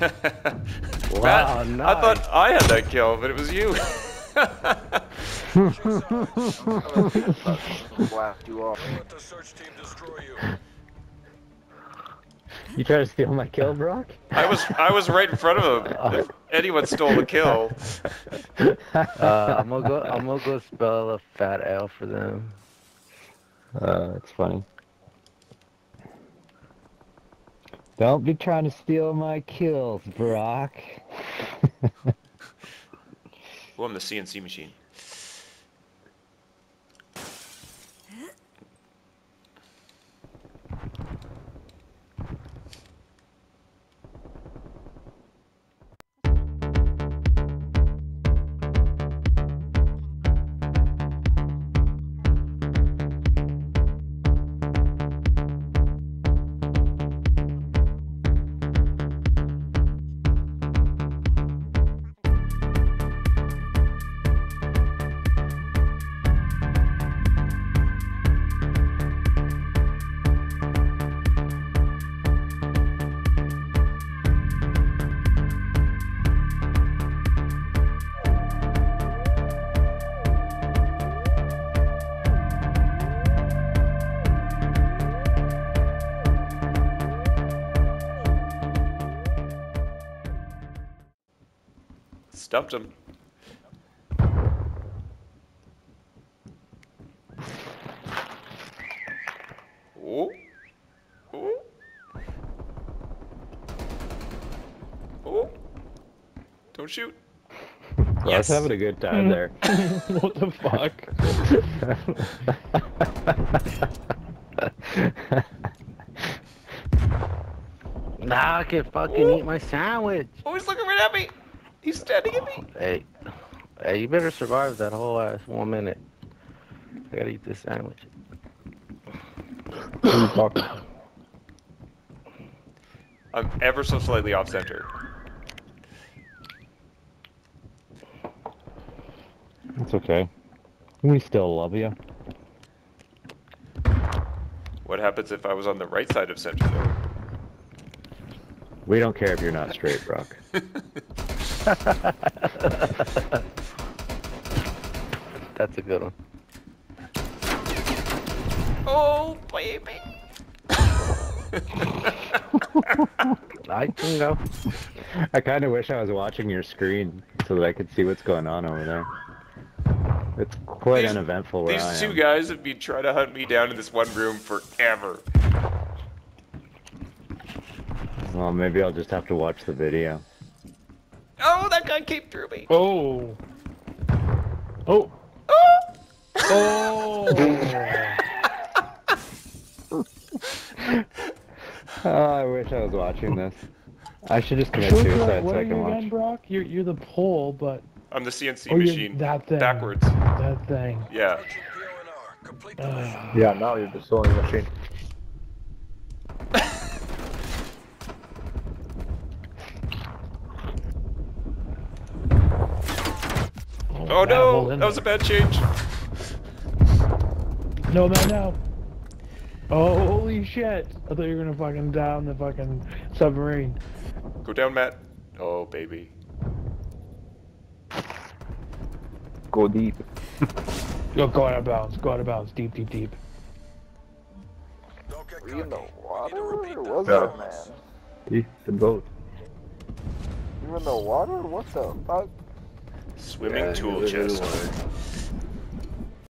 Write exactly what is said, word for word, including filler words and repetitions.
Wow, Matt, nice. I thought I had that kill, but it was you. You try to steal my kill, Brock? I was I was right in front of him. If anyone stole the kill. Uh, I'm gonna go. I'm gonna go spell a fat L for them. Uh, it's funny. Don't be trying to steal my kills, Brock. Well, I'm the C N C machine. Stumped him. Oh. Oh. Oh. Don't shoot. Well, yes. I was having a good time there. What the fuck? Now I can fucking oh. eat my sandwich. Oh, he's looking right at me. He's standing at me. Hey, hey, you better survive that whole ass one minute. I gotta eat this sandwich. I'm ever so slightly off center. It's okay. We still love you. What happens if I was on the right side of center, though? We don't care if you're not straight, Brock. That's a good one. Oh, baby. I can go. I kind of wish I was watching your screen so that I could see what's going on over there. It's quite these, uneventful. Where these I two am. guys have been trying to hunt me down in this one room forever. Well, maybe I'll just have to watch the video. Oh, that guy came through me. Oh. Oh. Oh. Oh. Oh, I wish I was watching this. I should just commit suicide so I can watch. What are you again, Brock? You're, you're the pole, but... I'm the C N C oh, machine. That thing. Backwards. That thing. Yeah. Uh, yeah, now you're the sewing machine. Oh no, that was a bad change. No, man, no. Oh, holy shit. I thought you were gonna fucking down the fucking submarine. Go down, Matt. Oh, baby. Go deep. Yo, go out of bounds, go out of bounds. Deep, deep, deep. Were you in the water? It was no. That, man. Deep, the boat. You were in the water? What the fuck? Swimming yeah, tool chest.